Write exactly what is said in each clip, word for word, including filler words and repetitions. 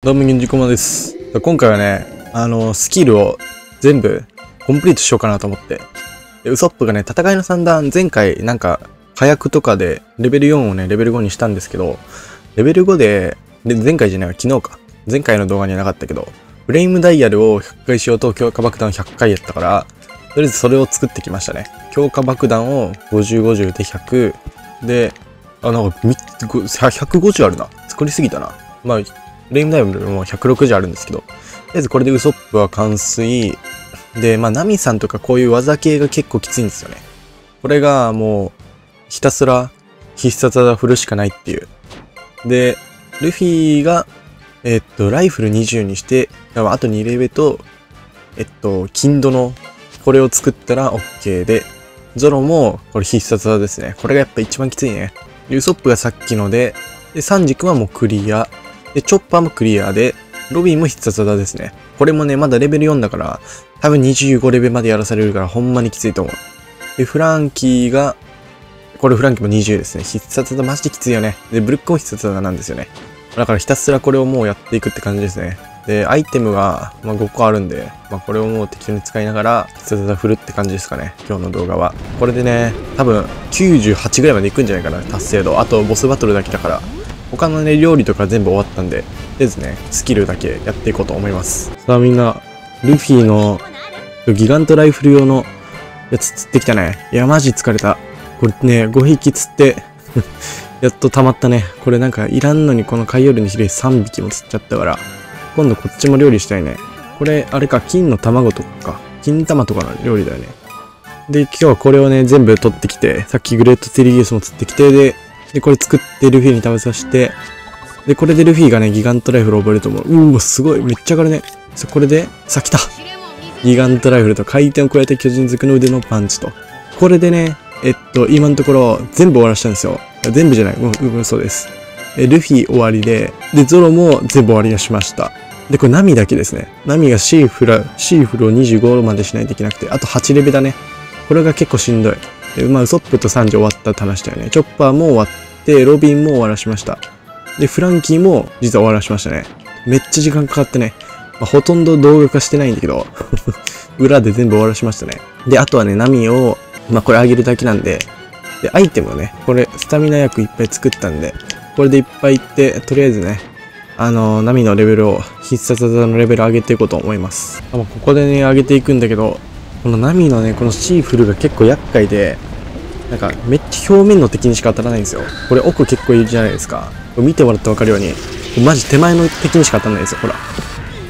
どうも、銀次こまです。今回はね、あの、スキルを全部コンプリートしようかなと思って。ウソップがね、戦いの三段、前回なんか、火薬とかでレベルよんをね、レベルごにしたんですけど、レベルごで、で前回じゃないわ、昨日か。前回の動画にはなかったけど、フレイムダイヤルをひゃっかいしようと強化爆弾をひゃっかいやったから、とりあえずそれを作ってきましたね。強化爆弾をごじゅう、ごじゅうでひゃく。で、あ、なんか、ひゃくごじゅうあるな。作りすぎたな。まあ、フレイムダイヤルもひゃくろくじゅうあるんですけど、とりあえずこれでウソップは完遂。で、まあ、ナミさんとかこういう技系が結構きついんですよね。これがもう、ひたすら必殺技振るしかないっていう。で、ルフィが、えっと、ライフルにじゅうにして、あとにレベと、えっと、金土の、これを作ったら OK で、ゾロも、これ必殺技ですね。これがやっぱ一番きついね。ウソップがさっきので、で、サンジ君はもうクリア。で、チョッパーもクリアで、ロビーも必殺技ですね。これもね、まだレベルよんだから、多分にじゅうごレベルまでやらされるから、ほんまにきついと思う。で、フランキーが、これフランキーもにじゅうですね。必殺技マジできついよね。で、ブルックも必殺技なんですよね。だからひたすらこれをもうやっていくって感じですね。で、アイテムが、まあ、ごこあるんで、まあ、これをもう適当に使いながら、必殺技振るって感じですかね。今日の動画は。これでね、多分きゅうじゅうはちぐらいまでいくんじゃないかな、達成度。あと、ボスバトルだけだから。他のね、料理とか全部終わったんで、とりあえずね、スキルだけやっていこうと思います。さあみんな、ルフィのギガントライフル用のやつ釣ってきたね。いや、マジ疲れた。これね、ごひき釣って、やっと溜まったね。これなんかいらんのにこのカイオルのヒレさんびきも釣っちゃったから、今度こっちも料理したいね。これ、あれか、金の卵とか、金玉とかの料理だよね。で、今日はこれをね、全部取ってきて、さっきグレートテリギウスも釣ってきて、で、で、これ作ってルフィに食べさせて、で、これでルフィがね、ギガントライフル覚えると思う。うーわ、すごい。めっちゃ上がるね。そう、これで、さあ、来た。ギガントライフルと回転を加えた巨人族の腕のパンチと。これでね、えっと、今のところ全部終わらせたんですよ。全部じゃない。う、う、嘘です。え、ルフィ終わりで、で、ゾロも全部終わりがしました。で、これナミだけですね。ナミがシーフラ、シーフルをにじゅうごまでしないといけなくて、あとはちレベルだね。これが結構しんどい。で、まあ、ウソップとサンジ終わったって話だよね。チョッパーも終わって、ロビンも終わらしました。で、フランキーも実は終わらしましたね。めっちゃ時間かかってね。まあ、ほとんど動画化してないんだけど、裏で全部終わらしましたね。で、あとはね、ナミを、まあ、これあげるだけなんで、で、アイテムをね、これ、スタミナ薬いっぱい作ったんで、これでいっぱいいって、とりあえずね、あのー、ナミのレベルを、必殺技のレベル上げていこうと思います。まあ、ここでね、上げていくんだけど、このナミのね、このシーフルが結構厄介で、なんかめっちゃ表面の敵にしか当たらないんですよ。これ奥結構いるじゃないですか。これ見てもらってわかるように、マジ手前の敵にしか当たらないんですよ、ほら。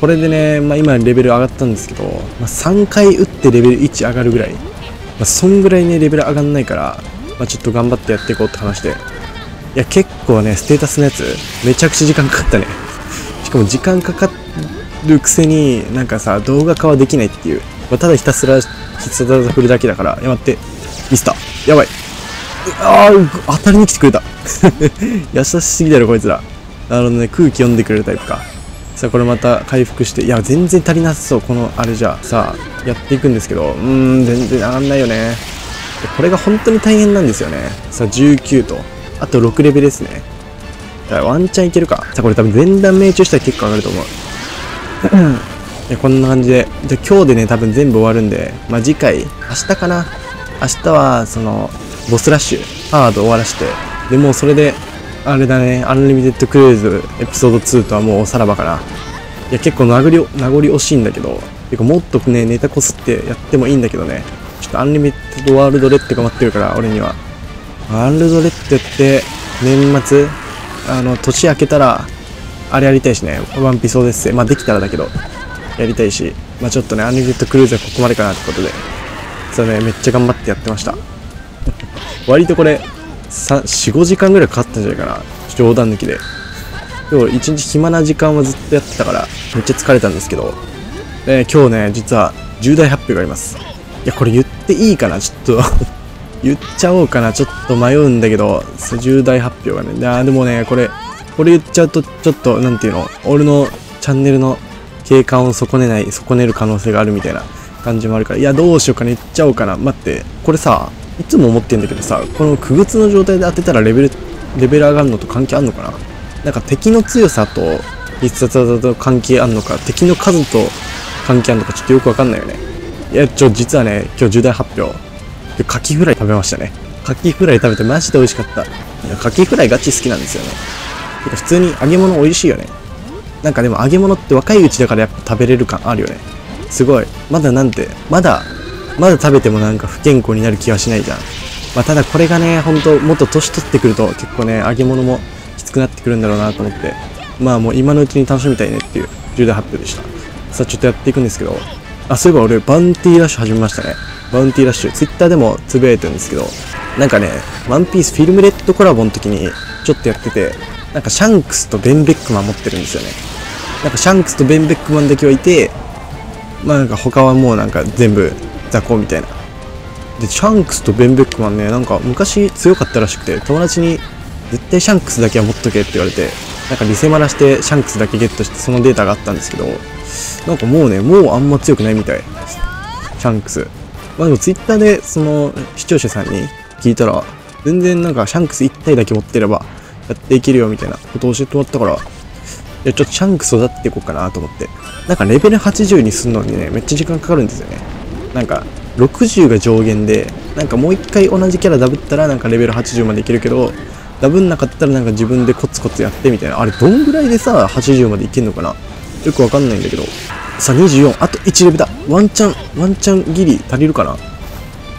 これでね、まあ今レベル上がったんですけど、まあ、さんかい打ってレベルいち上がるぐらい。まあそんぐらいね、レベル上がんないから、まあちょっと頑張ってやっていこうって話で。いや結構ね、ステータスのやつ、めちゃくちゃ時間かかったね。しかも時間かかるくせに、なんかさ、動画化はできないっていう。まあ、ただひたすら必殺技振るだけだから、いや待って、ミスった。やばい。ああ、当たりに来てくれた。優しすぎだろ、こいつら。なるほどね、空気読んでくれるタイプか。さあ、これまた回復して、いや、全然足りなさそう、このあれじゃ。さあ、やっていくんですけど、うーん、全然上がんないよね。これが本当に大変なんですよね。さあ、じゅうきゅうと、あとろくレベルですね。ワンチャンいけるか。さあ、これ多分前段命中したら結構上がると思う。こんな感じで。じゃあ今日でね、多分全部終わるんで、まあ、次回、明日かな。明日は、その、ボスラッシュ、ハード終わらして、で、もうそれで、あれだね、アンリミテッドクルーズエピソードにとはもうおさらばかな。いや、結構名残、名残惜しいんだけど、結構もっとね、ネタこすってやってもいいんだけどね、ちょっとアンリミテッドワールドレッドが待ってるから、俺には。ワールドレッドって、年末、あの、年明けたら、あれやりたいしね、ワンピソーです。まあ、できたらだけど。やりたいし、まあ、ちょっとね、アンリミテッドクルーズはここまでかなってことで、そうね、めっちゃ頑張ってやってました。割とこれ、よん、ごじかんぐらいかかったんじゃないかな。冗談抜きで。今日一日暇な時間はずっとやってたから、めっちゃ疲れたんですけど、えー、今日ね、実は重大発表があります。いや、これ言っていいかなちょっと、言っちゃおうかなちょっと迷うんだけど、重大発表がね、あーでもね、これ、これ言っちゃうと、ちょっと、なんていうの、俺のチャンネルの、景観を損ねない、損ねる可能性があるみたいな感じもあるから。いや、どうしようかね。言っちゃおうかな。待って。これさ、いつも思ってんだけどさ、このくぐつの状態で当てたらレベル、レベル上がるのと関係あんのかな？なんか敵の強さと、必殺技と関係あんのか、敵の数と関係あんのか、ちょっとよくわかんないよね。いや、ちょ、実はね、今日重大発表。カキフライ食べましたね。カキフライ食べてマジで美味しかった。いや、カキフライガチ好きなんですよね。てか普通に揚げ物美味しいよね。なんかでも揚げ物って若いうちだからやっぱ食べれる感あるよね。すごい。まだなんて、まだ、まだ食べてもなんか不健康になる気はしないじゃん。まあただこれがね、ほんともっと年取ってくると結構ね、揚げ物もきつくなってくるんだろうなと思って、まあもう今のうちに楽しみたいねっていう重大発表でした。さあちょっとやっていくんですけど、あ、そういえば俺バウンティーラッシュ始めましたね。バウンティーラッシュ、ツイッターでもつぶやいてるんですけど、なんかね、ワンピースフィルムレッドコラボの時にちょっとやってて、なんかシャンクスとベンベックマン持ってるんですよね。なんかシャンクスとベンベックマンだけはいて、まあなんか他はもうなんか全部雑魚みたいな。で、シャンクスとベンベックマンね、なんか昔強かったらしくて、友達に絶対シャンクスだけは持っとけって言われて、なんかリセマラしてシャンクスだけゲットしてそのデータがあったんですけど、なんかもうね、もうあんま強くないみたい。シャンクス。まあでもツイッターでその視聴者さんに聞いたら、全然なんかシャンクスいち体だけ持ってればやっていけるよみたいなことを教えてもらったから、いやちょっとシャンクス育っていこうかなと思って。なんかレベルはちじゅうにするのにね、めっちゃ時間かかるんですよね。なんかろくじゅうが上限で、なんかもういっかい同じキャラダブったらなんかレベルはちじゅうまでいけるけど、ダブんなかったらなんか自分でコツコツやってみたいな。あれどんぐらいでさ、はちじゅうまでいけんのかな、よくわかんないんだけど。さあにじゅうよん、あといちレベルだ。ワンチャン、ワンチャンギリ足りるかな。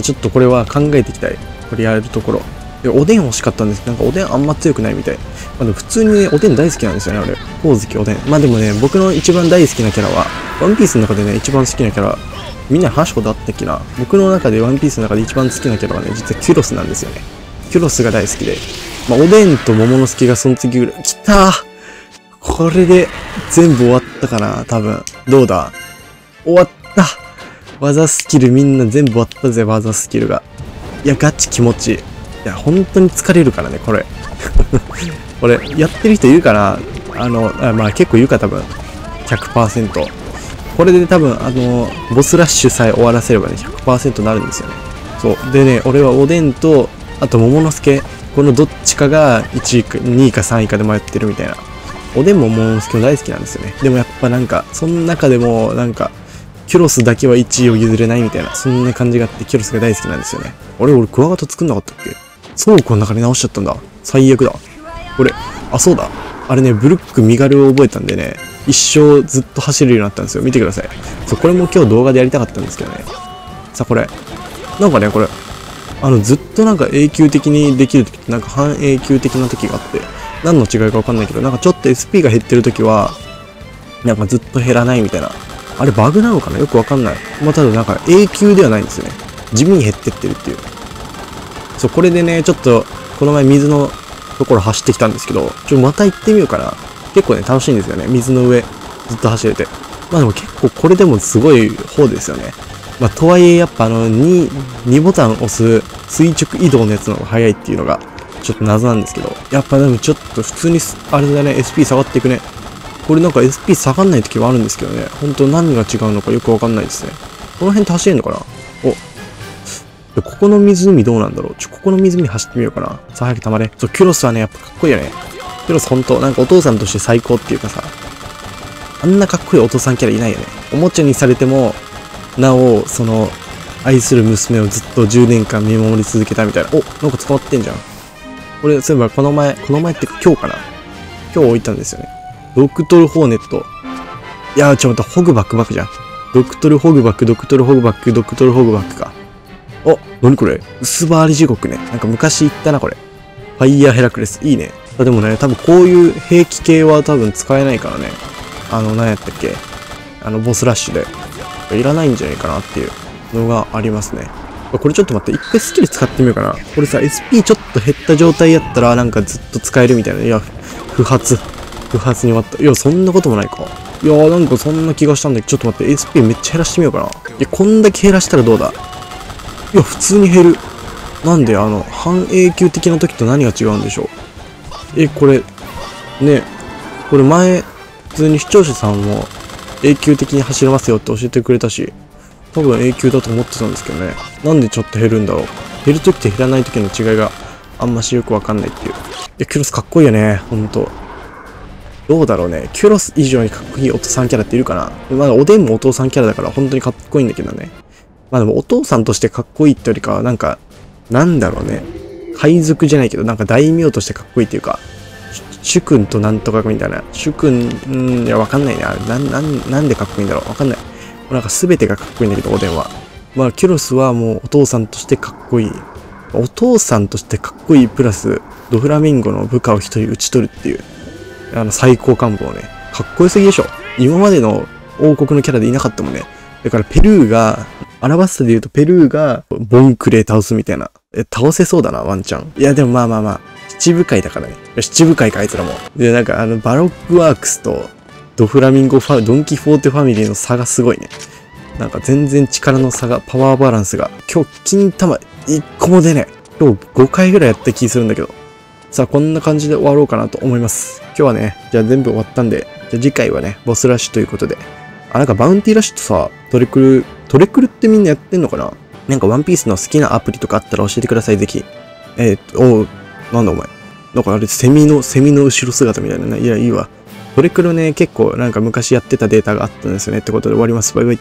ちょっとこれは考えていきたい。これやれるところ。で、おでん欲しかったんですけど、なんかおでんあんま強くないみたい。まあでも普通にね、おでん大好きなんですよね、俺。ほおずきおでん。まあでもね、僕の一番大好きなキャラは、ワンピースの中でね、一番好きなキャラ、みんな話したことあったっけな。僕の中でワンピースの中で一番好きなキャラはね、実はキュロスなんですよね。キュロスが大好きで。まあおでんと桃之助がその次ぐらい。きたー、これで全部終わったかな、多分。どうだ、終わった。技スキルみんな全部終わったぜ、技スキルが。いや、ガチ気持ちいい。いや、本当に疲れるからね、これ。これ、やってる人いるかな、あの、あ、まあ結構いるか、多分。ひゃくパーセント。これで多分、あの、ボスラッシュさえ終わらせればね、ひゃくパーセント になるんですよね。そう。でね、俺はおでんと、あと桃之助。このどっちかがいちいか、にいかさんいかで迷ってるみたいな。おでんも桃之助も大好きなんですよね。でもやっぱなんか、その中でもなんか、キュロスだけはいちいを譲れないみたいな、そんな感じがあって、キュロスが大好きなんですよね。あれ、俺クワガタ作んなかったっけ。倉庫の中で直しちゃったんだ。最悪だ。俺、あ、そうだ。あれね、ブルック身軽を覚えたんでね、一生ずっと走れるようになったんですよ。見てください。そう、これも今日動画でやりたかったんですけどね。さあ、これ。なんかね、これ、あの、ずっとなんか永久的にできるときって、なんか半永久的なときがあって、何の違いか分かんないけど、なんかちょっと エスピー が減ってるときは、なんかずっと減らないみたいな。あれバグなのかな、よく分かんない。まあ、ただなんか永久ではないんですよね。地味に減ってってるっていう。そう、これでね、ちょっと、この前水のところ走ってきたんですけど、ちょ、また行ってみようかな。結構ね、楽しいんですよね。水の上、ずっと走れて。まあでも結構これでもすごい方ですよね。まあ、とはいえやっぱあの、2、2ボタン押す垂直移動のやつの方が早いっていうのが、ちょっと謎なんですけど。やっぱでもちょっと普通に、あれだね、エスピー 下がっていくね。これなんか エスピー 下がんない時はあるんですけどね。ほんと何が違うのかよくわかんないですね。この辺って走れんのかな。お。ここの湖どうなんだろう。ちょ、ここの湖走ってみようかな。さあ早く溜まれ。そう、キュロスはね、やっぱかっこいいよね。キュロスほんと、なんかお父さんとして最高っていうかさ、あんなかっこいいお父さんキャラいないよね。おもちゃにされても、なお、その、愛する娘をずっとじゅうねんかん見守り続けたみたいな。お、なんか捕まってんじゃん。これ、そういえばこの前、この前って今日かな、今日置いたんですよね。ドクトル・ホーネット。いやー、ちょっと待って、ホグバックバックじゃん。ドクトル・ホグバック、ドクトル・ホグバック、ドクトル・ホグバックか。お、なにこれ、薄バーリ地獄ね。なんか昔言ったな、これ。ファイヤー・ヘラクレス。いいね。あ、でもね、多分こういう兵器系は多分使えないからね。あの、何やったっけ、あの、ボスラッシュで。いらないんじゃないかなっていうのがありますね。これちょっと待って、一回スキル使ってみようかな。これさ、エスピー ちょっと減った状態やったら、なんかずっと使えるみたいな。いや、不発。不発に終わった。いや、そんなこともないか。いやー、なんかそんな気がしたんだけど、ちょっと待って、エスピー めっちゃ減らしてみようかな。いや、こんだけ減らしたらどうだ。いや、普通に減る。なんで、あの、半永久的な時と何が違うんでしょう。え、これ、ね、これ前、普通に視聴者さんも、永久的に走れますよって教えてくれたし、多分永久だと思ってたんですけどね。なんでちょっと減るんだろう。減るときと減らないときの違いがあんましよくわかんないっていう。いや、キュロスかっこいいよね、ほんと。どうだろうね。キュロス以上にかっこいいお父さんキャラっているかな。まだおでんもお父さんキャラだから本当にかっこいいんだけどね。まあでもお父さんとしてかっこいいってよりかは、なんか、なんだろうね。海賊じゃないけど、なんか大名としてかっこいいっていうか、主君となんとかみたいな。主君、んー、いや、わかんないな。な、な、なんでかっこいいんだろう。わかんない。なんか全てがかっこいいんだけど、おでんは。まあ、キュロスはもうお父さんとしてかっこいい。お父さんとしてかっこいいプラス、ドフラミンゴの部下を一人打ち取るっていう、あの、最高幹部をね、かっこよすぎでしょ。今までの王国のキャラでいなかったもんね。だからペルーが、アラバスタで言うとペルーが、ボンクレ倒すみたいな。え、倒せそうだな、ワンチャン。いや、でもまあまあまあ、七部会だからね。七部会か、あいつらも。で、なんかあの、バロックワークスと、ドフラミンゴファ、ドンキフォーテファミリーの差がすごいね。なんか全然力の差が、パワーバランスが。今日、金玉、一個も出ねえ。今日ごかいぐらいやった気するんだけど。さあ、こんな感じで終わろうかなと思います。今日はね、じゃあ全部終わったんで、じゃあ次回はね、ボスラッシュということで。あ、なんかバウンティーラッシュとさ、トレクル、トレクルってみんなやってんのかな。なんかワンピースの好きなアプリとかあったら教えてください、ぜひ。えー、っと、おう、なんだお前。なんかあれ、セミの、セミの後ろ姿みたいなね。いや、いいわ。トレクルね、結構なんか昔やってたデータがあったんですよね。ってことで終わります。バイバイ。